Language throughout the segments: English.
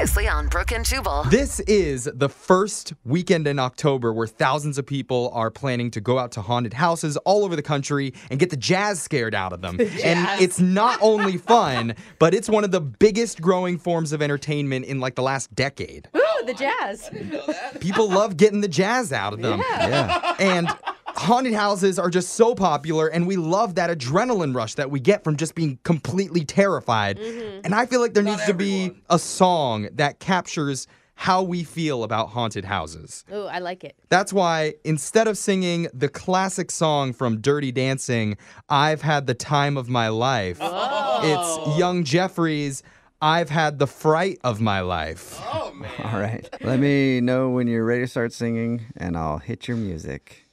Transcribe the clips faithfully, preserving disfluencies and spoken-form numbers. Previously on Brooke and Jubal. This is the first weekend in October where thousands of people are planning to go out to haunted houses all over the country and get the jazz scared out of them. And it's not only fun, but it's one of the biggest growing forms of entertainment in like the last decade. Ooh, the jazz. I didn't know that. People love getting the jazz out of them. Yeah. yeah. And haunted houses are just so popular, and we love that adrenaline rush that we get from just being completely terrified. Mm-hmm. And I feel like there Not needs everyone. to be a song that captures how we feel about haunted houses. Ooh, I like it. That's why instead of singing the classic song from Dirty Dancing, I've Had the Time of My Life, oh. it's Young Jeffrey's I've Had the Fright of My Life. Oh, man. All right. Let me know when you're ready to start singing, and I'll hit your music.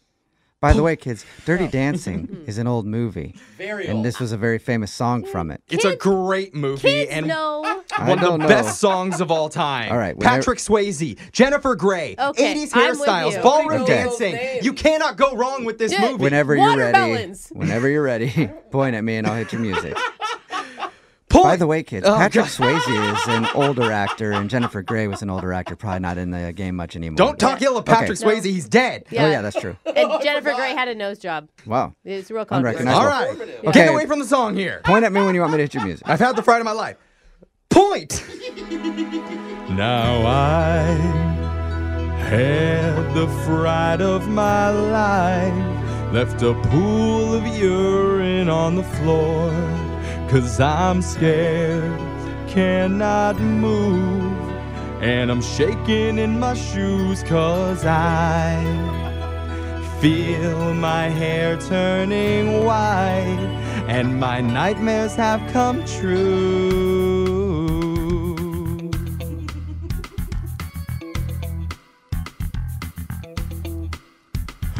By the way, kids, Dirty Dancing is an old movie, very old. And this was a very famous song from it. Kids, it's a great movie, kids and know. one of the know. best songs of all time. All right, Patrick Swayze, Jennifer Grey, okay, eighties hairstyles, ballroom okay. dancing. You cannot go wrong with this Dude, movie. Whenever you're ready, whenever you're ready, point at me and I'll hit your music. Point. By the way, kids, oh, Patrick God. Swayze is an older actor, and Jennifer Grey was an older actor, probably not in the game much anymore. Don't talk ill of Patrick okay. Swayze. No. He's dead. Yeah. Oh, yeah, that's true. And oh, Jennifer Grey had a nose job. Wow. It was real controversial. All right. Yeah. Okay. Get away from the song here. Point at me when you want me to hit your music. I've had the fright of my life. Point! Now I had the fright of my life, left a pool of urine on the floor. 'Cause I'm scared, cannot move, and I'm shaking in my shoes 'cause I feel my hair turning white, and my nightmares have come true.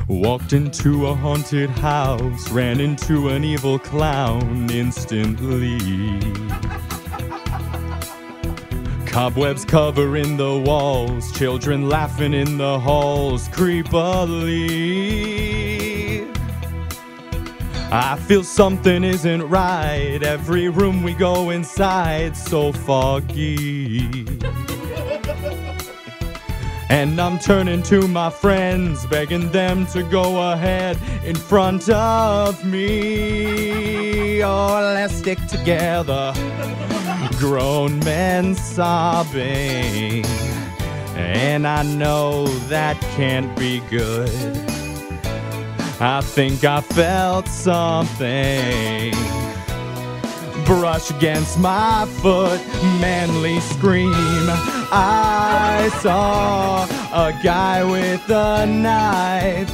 Walked into a haunted house, ran into an evil clown instantly. Cobwebs covering the walls, children laughing in the halls creepily. I feel something isn't right, every room we go inside so foggy. And I'm turning to my friends, begging them to go ahead in front of me. Oh, let's stick together. Grown men sobbing, and I know that can't be good. I think I felt something brush against my foot, manly scream. I saw a guy with a knife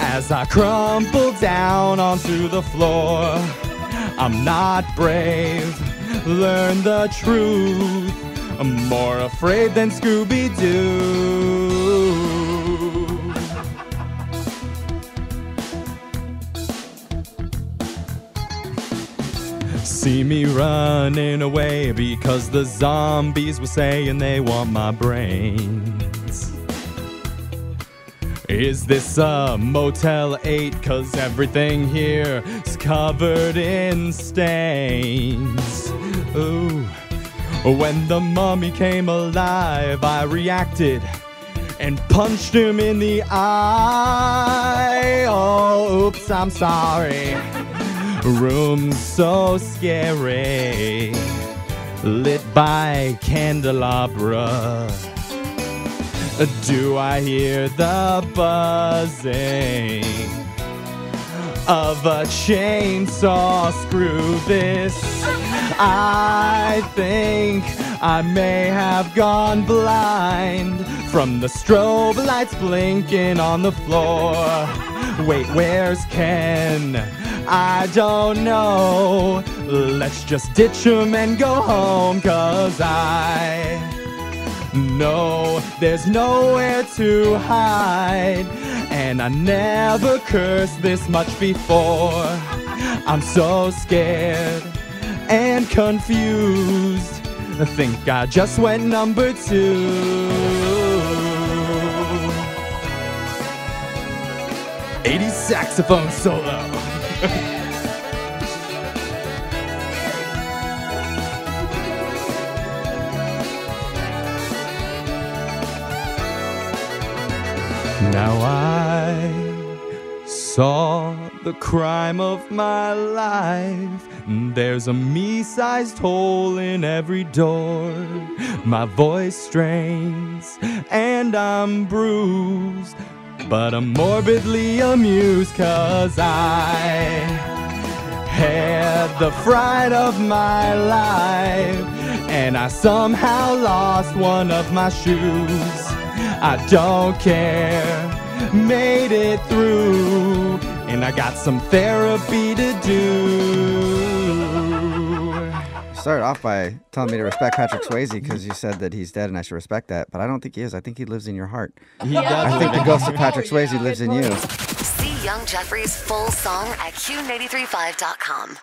as I crumpled down onto the floor. I'm not brave, learn the truth. I'm more afraid than Scooby-Doo. See me running away because the zombies were saying they want my brains. Is this a Motel eight? 'Cause everything here is covered in stains. Ooh. When the mummy came alive, I reacted and punched him in the eye. Oh, oops, I'm sorry. Room so scary, lit by candelabra. Do I hear the buzzing of a chainsaw? Screw this, I think I may have gone blind from the strobe lights blinking on the floor. Wait, where's Ken? I don't know. Let's just ditch him and go home, 'cause I know there's nowhere to hide, and I never cursed this much before. I'm so scared and confused, I think I just went number two. eighties saxophone solo. Now I saw the crime of my life. There's a me-sized hole in every door. My voice strains and I'm bruised, but I'm morbidly amused, 'cause I had the fright of my life, and I somehow lost one of my shoes. I don't care, made it through, and I got some therapy to do. You started off by telling me to respect Patrick Swayze because you said that he's dead and I should respect that, but I don't think he is. I think he lives in your heart. He does. I think the ghost of Patrick Swayze lives in you. Young Jeffrey's full song at q nine three five dot com.